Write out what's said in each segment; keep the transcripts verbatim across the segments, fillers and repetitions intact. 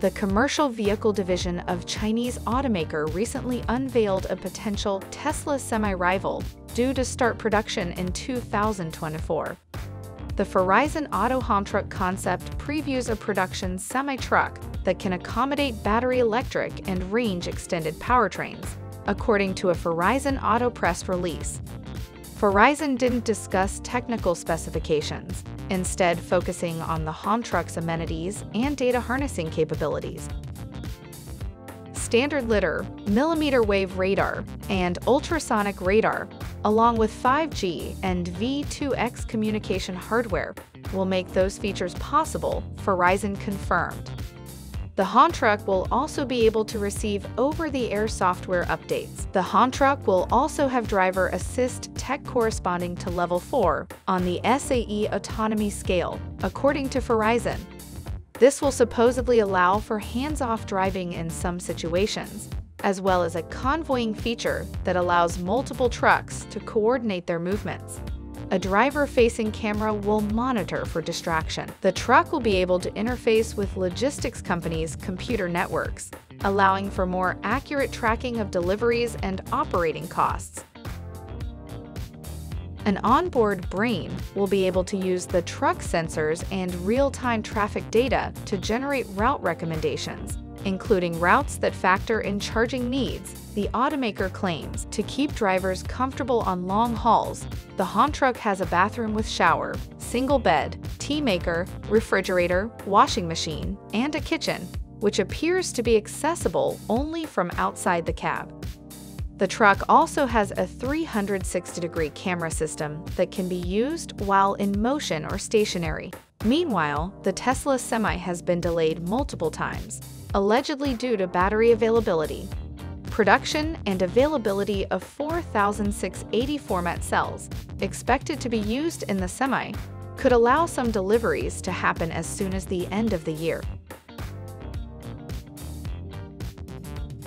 The commercial vehicle division of Chinese automaker recently unveiled a potential Tesla Semi rival, due to start production in two thousand twenty-four. The Farizon Auto Homtruck concept previews a production semi-truck that can accommodate battery electric and range-extended powertrains, according to a Farizon Auto press release. Farizon didn't discuss technical specifications, instead focusing on the Homtruck's amenities and data harnessing capabilities. Standard lidar, millimeter wave radar, and ultrasonic radar, along with five G and V two X communication hardware, will make those features possible, Farizon confirmed. The Homtruck will also be able to receive over-the-air software updates. The Homtruck will also have driver assist tech corresponding to level four on the S A E autonomy scale, according to Farizon. This will supposedly allow for hands-off driving in some situations, as well as a convoying feature that allows multiple trucks to coordinate their movements. A driver-facing camera will monitor for distraction. The truck will be able to interface with logistics companies' computer networks, allowing for more accurate tracking of deliveries and operating costs. An onboard brain will be able to use the truck sensors and real-time traffic data to generate route recommendations, including routes that factor in charging needs, the automaker claims. To keep drivers comfortable on long hauls, the Homtruck has a bathroom with shower, single bed, tea maker, refrigerator, washing machine, and a kitchen, which appears to be accessible only from outside the cab. The truck also has a three hundred sixty degree camera system that can be used while in motion or stationary. Meanwhile, the Tesla Semi has been delayed multiple times, allegedly due to battery availability. Production and availability of four thousand six hundred eighty format cells, expected to be used in the Semi, could allow some deliveries to happen as soon as the end of the year.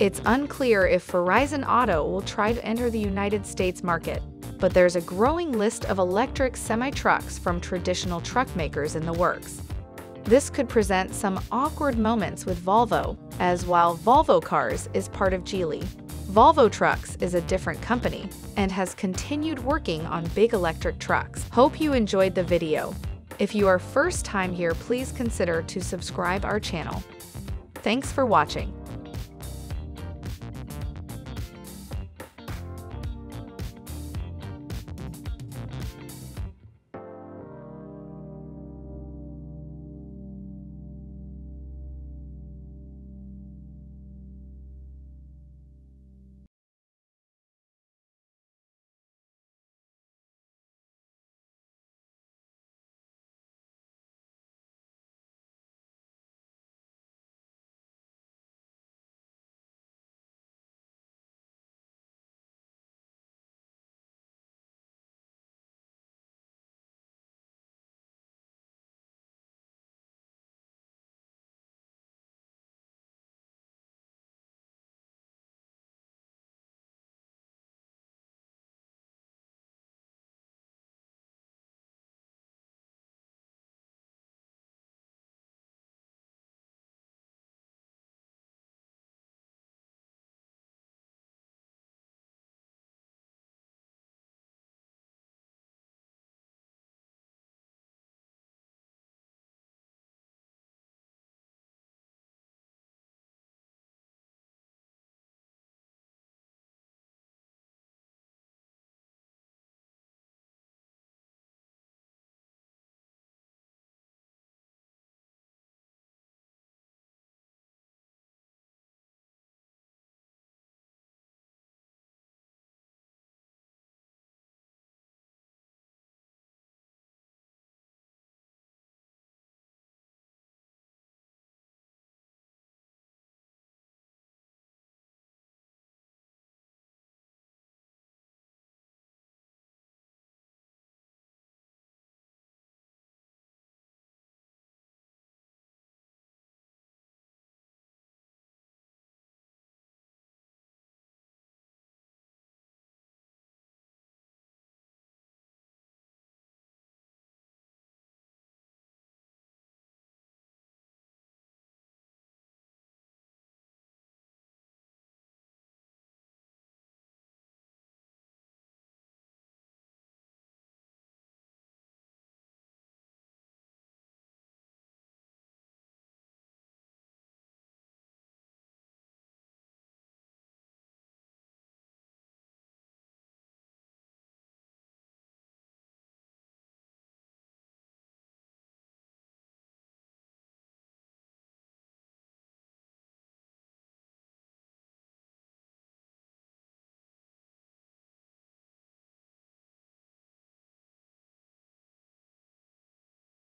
It's unclear if Farizon Auto will try to enter the United States market, but there's a growing list of electric semi-trucks from traditional truck makers in the works. This could present some awkward moments with Volvo, as while Volvo Cars is part of Geely, Volvo Trucks is a different company and has continued working on big electric trucks. Hope you enjoyed the video. If you are first time here, please consider to subscribe our channel. Thanks for watching.